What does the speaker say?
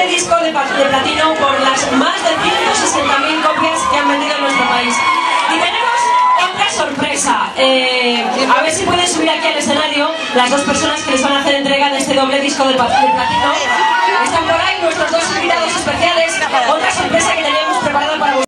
este disco de platino por las más de 160.000 copias que han vendido en nuestro país. Y tenemos otra sorpresa. A ver si pueden subir aquí al escenario las dos personas que les van a hacer entrega de este doble disco de platino. Están por ahí nuestros dos invitados especiales. Otra sorpresa que tenemos preparada para vosotros.